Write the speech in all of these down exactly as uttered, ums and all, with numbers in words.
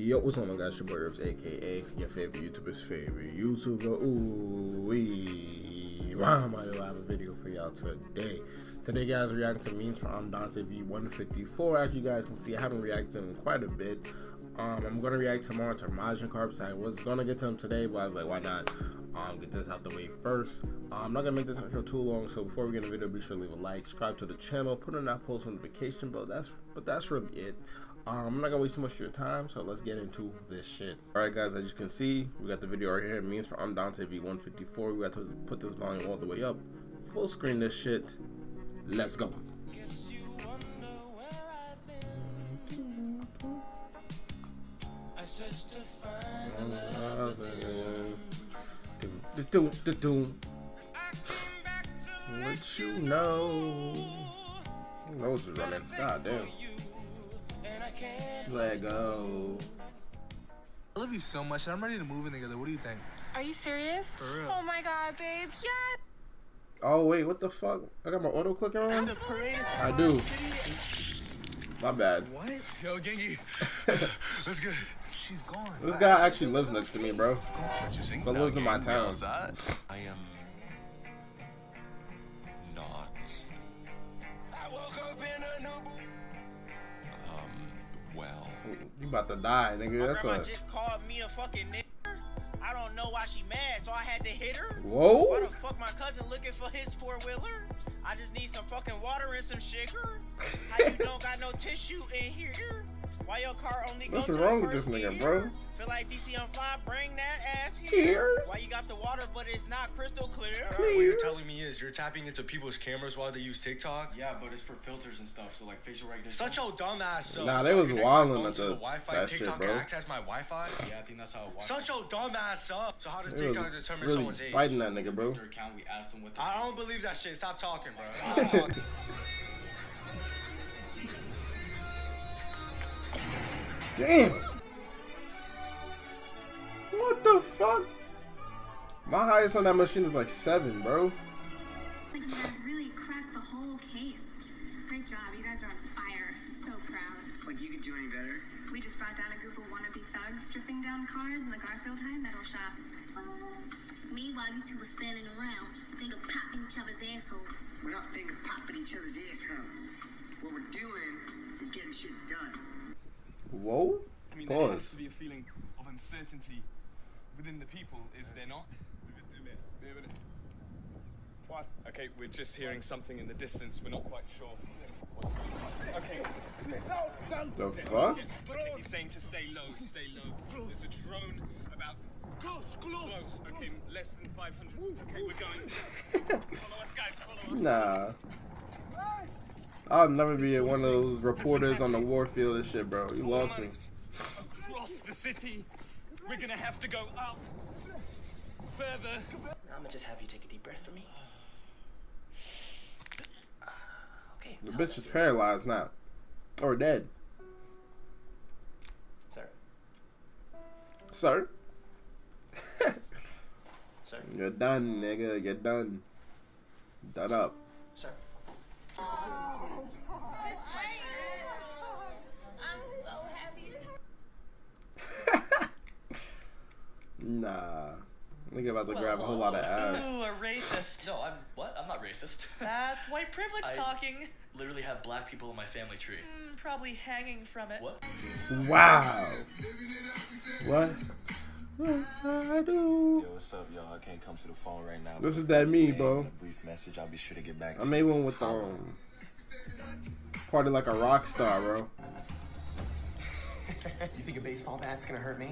Yo, what's up, my guys? Your boy Ribs, aka your favorite YouTuber's favorite YouTuber. Ooh, wee. Wow, I have a video for y'all today. Today, guys, reacting to memes from Dante V one fifty-four. As you guys can see, I haven't reacted to him quite a bit. Um, I'm gonna react tomorrow to Majin Carp. I was gonna get to him today, but I was like, why not? Um, get this out the way first. Um, I'm not gonna make this intro too long, so before we get in the video, be sure to leave a like, subscribe to the channel, put on that post notification bell. That's but that's really it. Um, I'm not gonna waste too much of your time, so let's get into this shit. Alright, guys, as you can see, we got the video right here. Memes for I'm Dante V one fifty-four. We got to put this volume all the way up, full screen this shit. Let's go. What you know? Who knows is running? God damn. Let go. I love you so much. I'm ready to move in together. What do you think? Are you serious? For real. Oh my god, babe. Yeah. Oh wait, what the fuck? I got my auto clicker on. The parade. I do. My bad. What? Yo, Gengi. That's good. She's gone. This guy actually lives next to me, bro. But lives in my town. I am not. I woke up in a new. Well, you about to die, nigga. My That's what. Just called me a fucking nigga. I don't know why she mad, so I had to hit her. Whoa. Why the fuck my cousin looking for his four wheeler? I just need some fucking water and some sugar. How you don't got no tissue in here? Why your car only goes to the first gear? What's wrong with this nigga, bro? Feel like D C on fly, bring that ass here. here. Why you got the water, but it's not crystal clear? clear. What you're telling me is you're tapping into people's cameras while they use TikTok. Yeah, but it's for filters and stuff, so like facial recognition. Such a dumb ass. So nah, they was wilding at the, the Wi-Fi. That TikTok shit, bro. Access my Wi-Fi. Yeah, I think that's how it works. Such a dumb ass up. So how does they TikTok determine really someone's age? Biting that nigga, bro. Account, we asked them what I don't believe that shit. Stop talking, bro. Stop talking. Damn. What the fuck? My highest on that machine is like seven, bro. You guys really cracked the whole case. Great job, you guys are on fire. So proud. Like you could do any better. We just brought down a group of wannabe thugs stripping down cars in the Garfield High metal shop. Meanwhile, you two were standing around finger popping each other's assholes. We're not finger popping each other's assholes. What we're doing is getting shit done. Whoa. I mean, there has to be a feeling of uncertainty within the people, is there not? What? Okay, we're just hearing something in the distance. We're not quite sure. Okay. The fuck? Okay, he's saying to stay low, stay low. There's a drone about close, close. Close. Okay, less than five hundred. Okay, we're going. Follow us, guys. Follow us. Nah. I'll never be one of those reporters on the war field and shit, bro. You lost me. Across the city. We're gonna have to go up further. Now I'm gonna just have you take a deep breath for me. Uh, okay. The bitch is paralyzed now, or dead. Sir. Sir. Sir. You're done, nigga. You're done. Done up. Sir. Nah, nigga about to well, grab a whole lot of ass. Ooh, a racist. No, I'm what? I'm not racist. That's white privilege I talking. Literally have black people in my family tree. Mm, probably hanging from it. What? Wow. What? I do. Yo, what's up, y'all? I can't come to the phone right now. This is that me, bro. A brief message. I'll be sure to get back to you. I made one with the um, party like a rock star, bro. You think a baseball bat's gonna hurt me?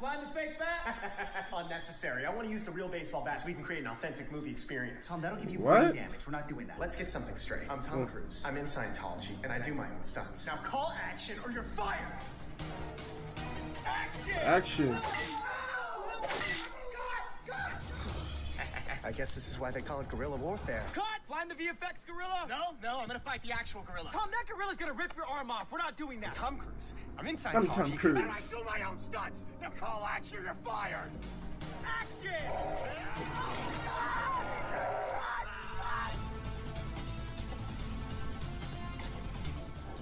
Fly the fake bat? Unnecessary. I want to use the real baseball bat so we can create an authentic movie experience. Tom, that'll give you brain damage. We're not doing that. Let's get something straight. I'm Tom Cruise. I'm in Scientology, and I do my own stunts. Now call action or you're fired. Action! Action. Oh, God, God. I guess this is why they call it guerrilla warfare. Cut! Flying the V F X gorilla! No, no, I'm gonna fight the actual gorilla. Tom, that gorilla's gonna rip your arm off. We're not doing that. I'm Tom Cruise. I'm inside. I'm Tom Cruise. And I do my own stunts. Now call action, you're fired. Action!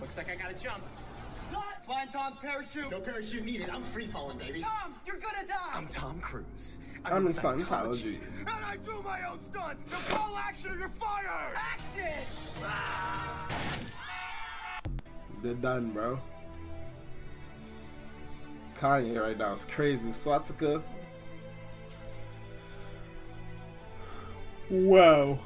Looks like I gotta jump. Cut! Find Tom's parachute. No parachute needed. I'm free falling, baby. Tom, you're gonna die. I'm Tom Cruise. I'm, I'm in Scientology. And I do my own stunts. Now call action or you're fired. Action! Ah! They're done, bro. Kanye right now is crazy. Swastika. Wow.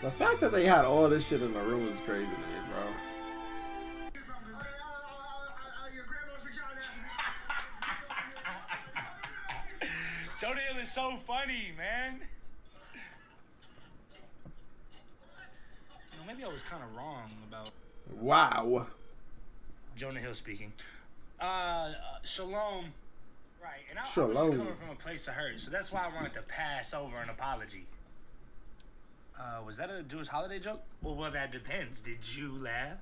The fact that they had all this shit in the room is crazy to me, bro. Showdown is so funny, man. You know, maybe I was kind of wrong about. Wow. Jonah Hill speaking. Uh, uh, Shalom. Right, and I, Shalom. I was coming from a place of hurt, so that's why I wanted to pass over an apology. Uh, was that a Jewish holiday joke? Well, well, that depends. Did you laugh?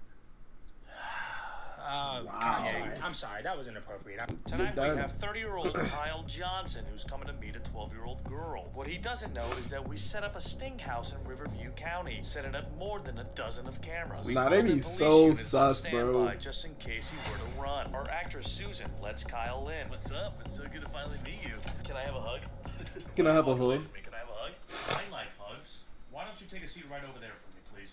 Uh, wow. Kanye, I'm sorry, that was inappropriate. I'm... Tonight we have thirty-year-old Kyle Johnson who's coming to meet a twelve-year-old girl. What he doesn't know is that we set up a sting house in Riverview County, setting up more than a dozen of cameras. Nah, they be so sus, bro. Just in case he were to run. Our actress Susan lets Kyle in. What's up? It's so good to finally meet you. Can I have a hug? Can I have a hug? Can I have a hug? I like hugs. Why don't you take a seat right over there for me, please?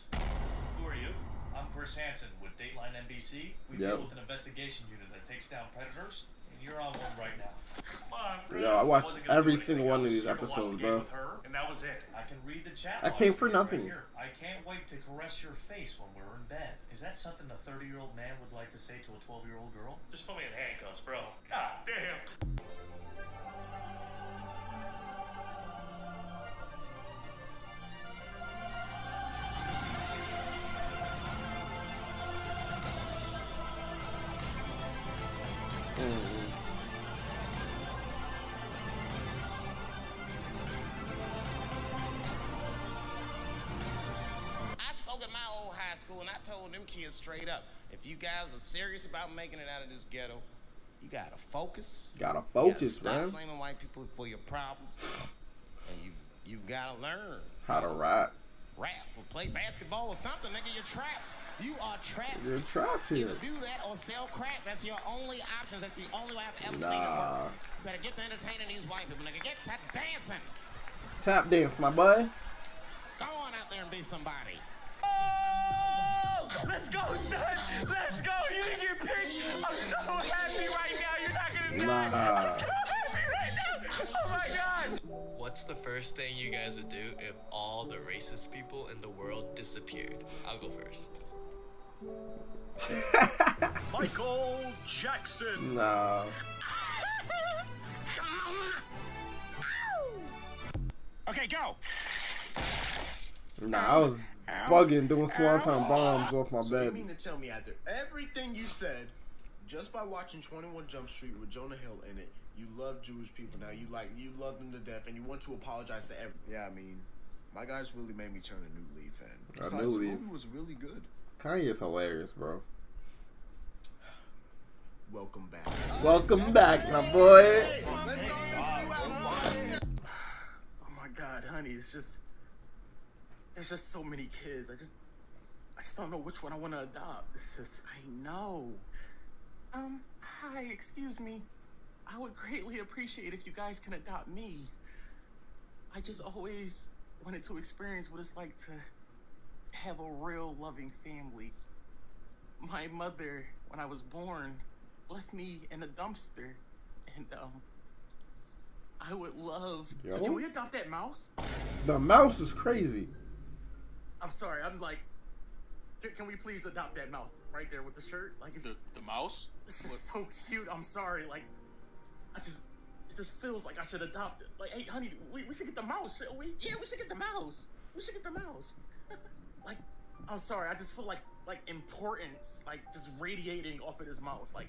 Who are you? I'm Chris Hansen with Dateline N B C. We yep. deal with an investigation unit that takes down predators, and you're on one right now. Come on, yo, I watched every single one of these episodes, bro. With her, and that was it. I can read the chat. I came for nothing. Right, I can't wait to caress your face when we're in bed. Is that something a thirty-year-old man would like to say to a twelve-year-old girl? Just put me in handcuffs, bro. God damn. And I told them kids straight up, if you guys are serious about making it out of this ghetto, you gotta focus. Gotta focus, you gotta man. Stop blaming white people for your problems, and you've you've gotta learn how to rap, rap or play basketball or something. Nigga, you're trapped. You are trapped. You're trapped here. Either do that or sell crack. That's your only options. That's the only way I've ever nah. seen it work. You better get to entertaining these white people, nigga. Get tap dancing. Tap dance, my boy. Go on out there and be somebody. Let's go, son! Let's go! You didn't get picked! I'm so happy right now! You're not gonna die! Nah. I'm so happy right now! Oh my god! What's the first thing you guys would do if all the racist people in the world disappeared? I'll go first. Michael Jackson! No. Okay, go! Nah, I was... bugging, doing swanton bombs off my so bed. You mean to tell me after everything you said, just by watching twenty-one Jump Street with Jonah Hill in it, you love Jewish people now, you like, you love them to death, and you want to apologize to everyone? Yeah, I mean, my guys really made me turn a new leaf, and besides, a new leaf. This movie was really good. Kanye's hilarious, bro. Welcome back. Welcome back, my boy. Hey, let's go. Oh my God, honey, it's just... there's just so many kids. I just, I just don't know which one I want to adopt. It's just, I know. Um, hi, excuse me. I would greatly appreciate if you guys can adopt me. I just always wanted to experience what it's like to have a real loving family. My mother, when I was born, left me in a dumpster, and um, I would love Yo. to. Can we adopt that mouse? The mouse is crazy. I'm sorry, I'm like, can we please adopt that mouse right there with the shirt? Like it's the, just, the mouse? It's just what? so cute, I'm sorry, like, I just, it just feels like I should adopt it. Like, hey, honey, we, we should get the mouse, shouldn't we? Yeah, we should get the mouse. We should get the mouse. Like, I'm sorry, I just feel like, like, importance, like, just radiating off of this mouse. Like,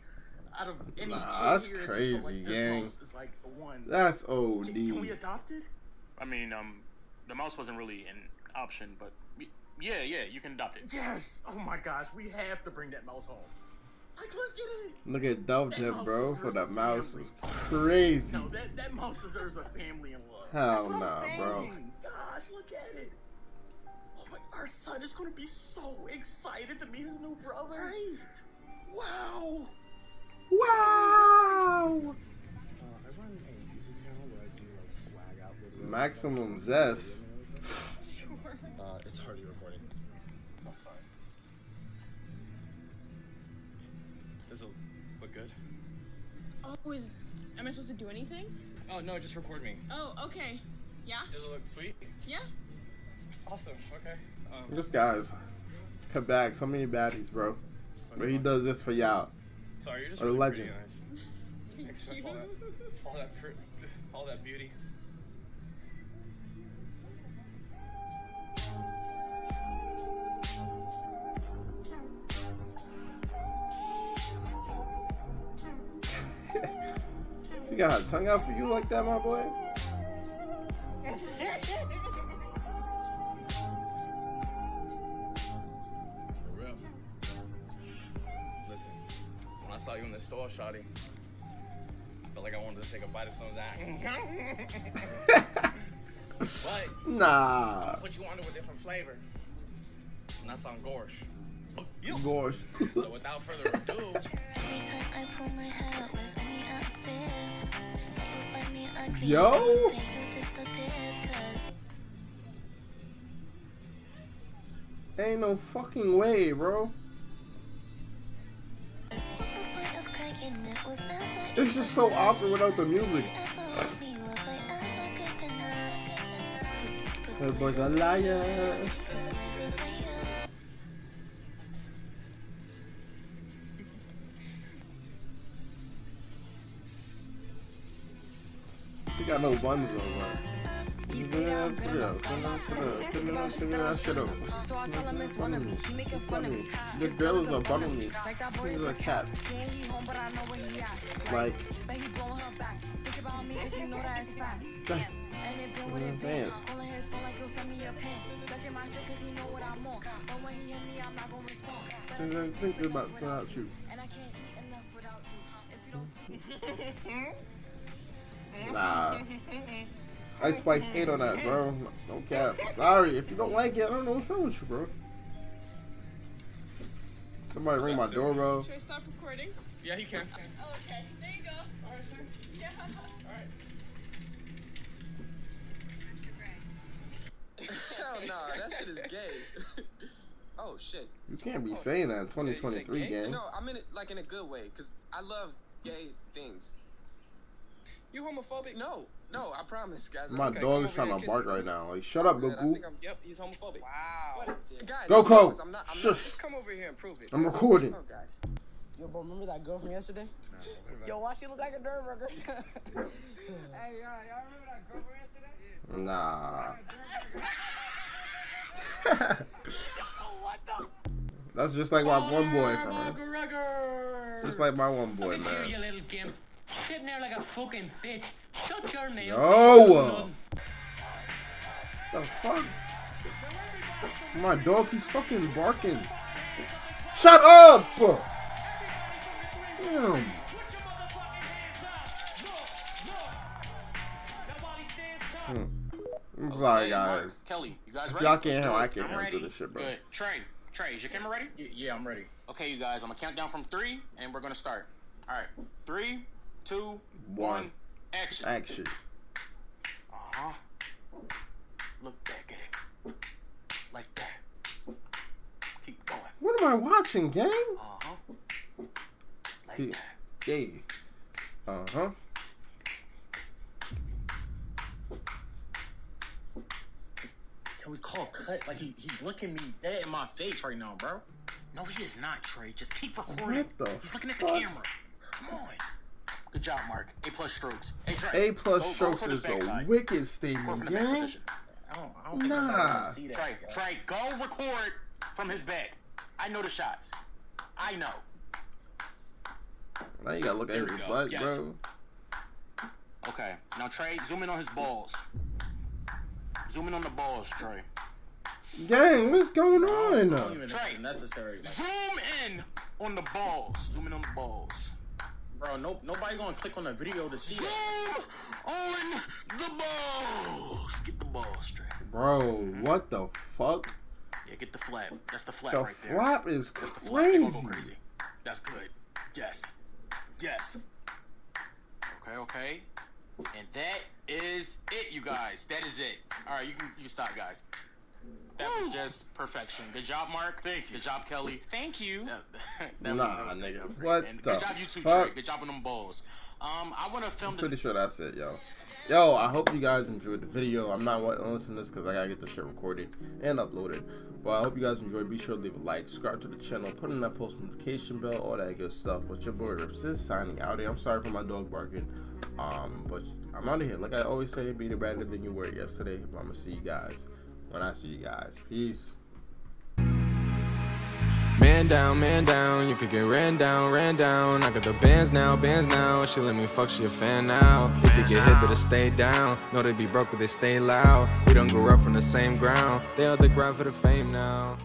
out of any nah, that's here, crazy, like, this gang. Mouse is like the one. That's O D. Can, can we adopt it? I mean, um, the mouse wasn't really an option, but... yeah, yeah, you can adopt it. Yes! Oh my gosh, we have to bring that mouse home. Like, look at it. Look at Dovtip, bro, for the mouse is crazy. No, that, that mouse deserves a family in love. Hell no, nah, bro. Gosh, look at it. Oh my, our son is going to be so excited to meet his new brother. Right. Wow. Wow. Maximum zest. Sure. Uh, it's hardly recording. Oh, sorry. Does it look good? Oh, is am I supposed to do anything? Oh no, just record me. Oh, okay. Yeah. Does it look sweet? Yeah. Awesome. Okay. Um, this guy's cut back. So many baddies, bro. But he does this for y'all. Sorry, you're just a really legend. Thanks for all that, all that, all that beauty. She got her tongue out for you like that, my boy? For real. Listen, when I saw you in the store, shawty, I felt like I wanted to take a bite of some of that. But nah. I put you on to a different flavor. And that's on Gorsh. You. Gorsh. So without further ado. Every time I pull my head out was any outfit. Yo. Ain't no fucking way, bro. It's just so awkward without the music. That boy's a liar. You got no buns though, man. You good enough, good enough, good enough, shut up. So I tell him it's one of me, he making fun of me. This girl is a bum on me, he's a cat. Like, damn. I'm just thinking about without you. Nah. Ice Spice ate on that, bro. No cap. Sorry, if you don't like it, I don't know what's wrong with you, bro. Somebody ring my doorbell. Should I stop recording? Yeah, you can. Oh, okay. There you go. All right, sir. Yeah. All right. Hell nah, that shit is gay. Oh, shit. You can't be saying that in twenty twenty-three, gang. No, I mean it like in a good way, because I love gay things. You homophobic? No, no, I promise, guys. My okay, dog is trying to bark me right now. Like, shut up, Goku. Yep, he's homophobic. Wow. Guys, Goku! I'm not, I'm Shush. Not, just come over here and prove it. I'm recording. Oh, God. Yo, bro, remember that girl from yesterday? Nah, yo, why she look like a dirt burger? Hey, y'all remember that girl from yesterday? Nah. What the? That's just like my one boy, man. Just like my one boy, man. Sitting there like a fucking bitch. Shut your mouth. No. The fuck? My dog, he's fucking barking. Shut up! Damn. Hmm. I'm sorry, guys. Kelly, you guys ready? Y'all can't handle. I can't handle through this shit, bro. Good. Trey, Trey, is your camera ready? Y yeah, I'm ready. Okay, you guys, I'm gonna count down from three, and we're gonna start. All right, three. Two, one, action. Action. Uh-huh. Look back at it. Like that. Keep going. What am I watching, gang? Uh-huh. Like he, that. Yeah. Uh-huh. Can we call cut? Like, he, he's looking me dead in my face right now, bro. No, he is not, Trey. Just keep recording. What the he's looking fuck? At the camera. Come on. Good job, Mark. A plus strokes. Hey, Trey. A plus go, strokes go is a side. Wicked statement, gang. I don't, I don't nah. See that, Trey, Trey, go record from his back. I know the shots. I know. Now you gotta look there at his butt, yes. Bro. Okay. Now, Trey, zoom in on his balls. Zoom in on the balls, Trey. Gang, what's going on? Not even Trey, necessary. Zoom in on the balls. Zoom in on the balls. Bro, nope. Nobody gonna click on the video to see Zoom it. on the balls. Get the ball straight. Bro, what the fuck? Yeah, get the flap. That's the flap the right there. Flap is That's the flap is crazy. That's good. Yes. Yes. Okay, okay. And that is it, you guys. That is it. All right, you can, you can stop, guys. That was just perfection. Good job, Mark. Thank you. Good job, Kelly. Thank you. That, that nah, was nigga. What and the good job, you two, fuck? Trey. Good job on them balls. Um, I want to film. I'm pretty sure that's it, yo. Yo, I hope you guys enjoyed the video. I'm not listening to this because I gotta get this shit recorded and uploaded. But I hope you guys enjoyed. Be sure to leave a like, subscribe to the channel, put in that post notification bell, all that good stuff. But your boy Rips is signing out here. I'm sorry for my dog barking. Um, but I'm out of here. Like I always say, be the better than you were yesterday. But I'm gonna see you guys when I see you guys. Peace. Man down, man down, you could get ran down, ran down. I got the bands now, bands now. She let me fuck, she a fan now. If you get hit, better stay down. Know they be broke, but they stay loud. We don't grow up from the same ground. They on the grind for the fame now.